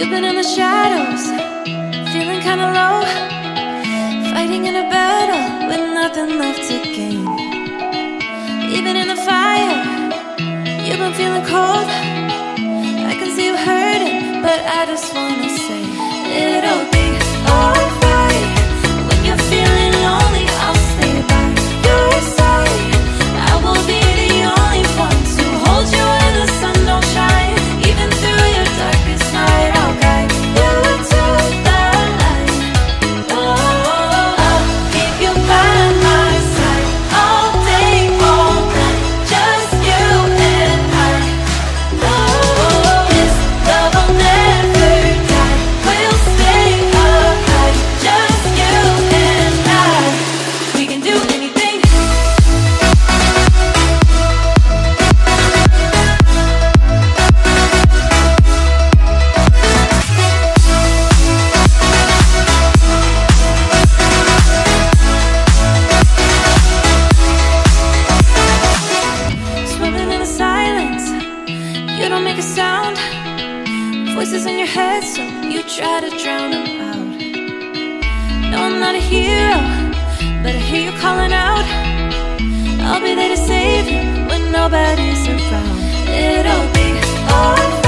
You've been in the shadows, feeling kinda low, fighting in a battle with nothing left to gain. Even in the fire, you've been feeling cold. I can see you hurting, but I just wanna say it'll be alright. When you're feeling lonely, I'll stay by your side. I will be the only one to hold you when the sun don't shine. Even through your darkest night, I'll guide you to the light. Oh, I'll keep you by my side all day, all night, just you and I. Oh, this love will never die. We'll stay alive, just you and I. We can do anything. Swimming in the silence, you don't make a sound. Voices in your head, so you try to drown them out. No, I'm not a hero, but I hear you calling out. I'll be there to save you when nobody's around. It'll be alright.